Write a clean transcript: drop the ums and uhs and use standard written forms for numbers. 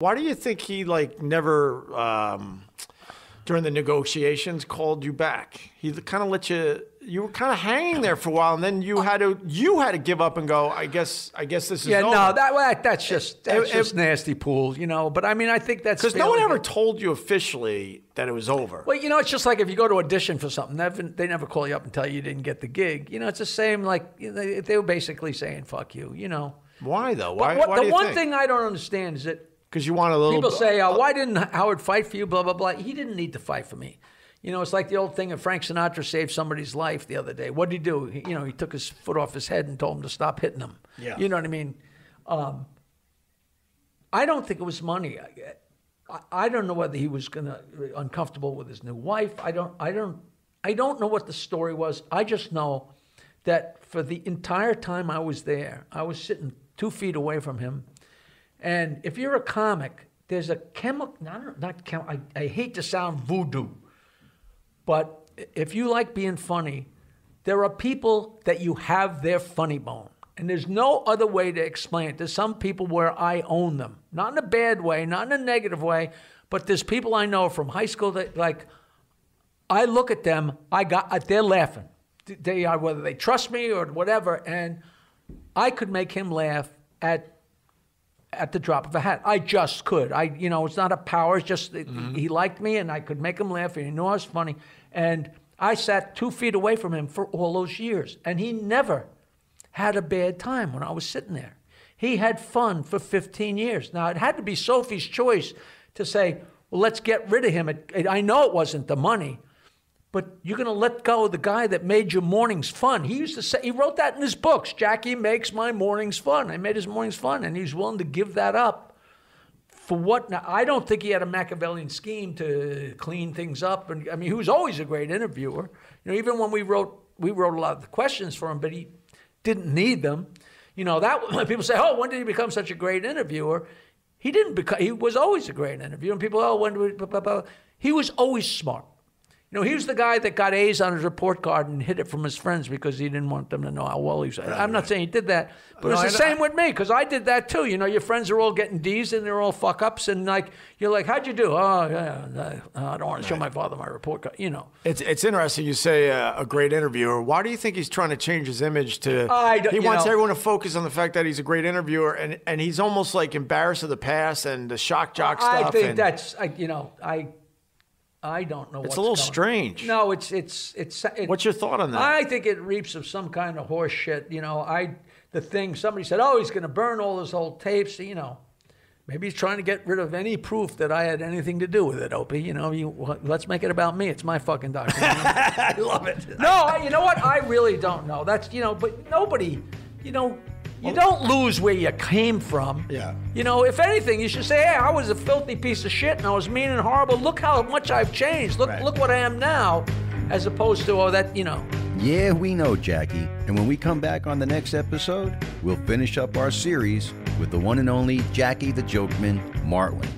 Why do you think he like never during the negotiations called you back? He kind of let you. You were kind of hanging there for a while, and then you had to give up and go. I guess this is over. No, that's just nasty pool, you know. But I mean, I think that's because no one ever told you officially that it was over. Well, you know, it's just like if you go to audition for something, they never call you up and tell you you didn't get the gig. You know, it's the same. Like they were basically saying "fuck you," you know. Why though? Why? But why do you think? Thing I don't understand is that because you want a little. People say, "Why didn't Howard fight for you?" Blah blah blah. He didn't need to fight for me. You know, it's like the old thing of Frank Sinatra saved somebody's life the other day. What did he do? He, you know, he took his foot off his head and told him to stop hitting him. Yeah. You know what I mean? I don't think it was money. I don't know whether he was uncomfortable with his new wife. I don't know what the story was. I just know that for the entire time I was there, I was sitting 2 feet away from him. And if you're a comic, there's a chemical, I hate to sound voodoo. But if you like being funny, there are people that you have their funny bone. And there's no other way to explain it. There's some people where I own them. Not in a bad way, not in a negative way, but there's people I know from high school that, like, I look at them, they're laughing. They are, whether they trust me or whatever, and I could make him laugh at the drop of a hat. I just could. You know, it's not a power. It's just he liked me, and I could make him laugh, and he knew I was funny. And I sat 2 feet away from him for all those years, and he never had a bad time when I was sitting there. He had fun for 15 years. Now, it had to be Sophie's choice to say, well, let's get rid of him. I know it wasn't the money, but you're going to let go of the guy that made your mornings fun. He used to say, he wrote that in his books, Jackie makes my mornings fun. I made his mornings fun, and he's willing to give that up for what? Now, I don't think he had a Machiavellian scheme to clean things up. And I mean, he was always a great interviewer. You know, even when we wrote a lot of the questions for him, but he didn't need them. You know, that people say, oh, when did he become such a great interviewer? He didn't become, he was always a great interviewer. And people, oh, when did we, blah, blah, blah. He was always smart. You know, he was the guy that got A's on his report card and hid it from his friends because he didn't want them to know how well he was. I'm not saying he did that, but it's the same with me because I did that too. You know, your friends are all getting D's and they're all fuck-ups and like, you're like, how'd you do? Oh, yeah, I don't want to show my father my report card, you know. It's interesting you say a great interviewer. Why do you think he's trying to change his image to, he wants everyone to focus on the fact that he's a great interviewer and he's almost like embarrassed of the past and the shock jock stuff. I think that's, you know, I don't know. It's a little strange. No, it's. What's your thought on that? I think it reaps of some kind of horse shit. You know, the thing somebody said, oh, he's going to burn all his old tapes. You know, maybe he's trying to get rid of any proof that I had anything to do with it, Opie. You know, let's make it about me. It's my fucking documentary. I love it. No, you know what? I really don't know. That's but nobody, You don't lose where you came from. Yeah. You know, if anything, you should say, hey, I was a filthy piece of shit and I was mean and horrible. Look how much I've changed. Look what I am now, as opposed to, oh, that, you know. Yeah, we know, Jackie. And when we come back on the next episode, we'll finish up our series with the one and only Jackie the Jokeman Martling.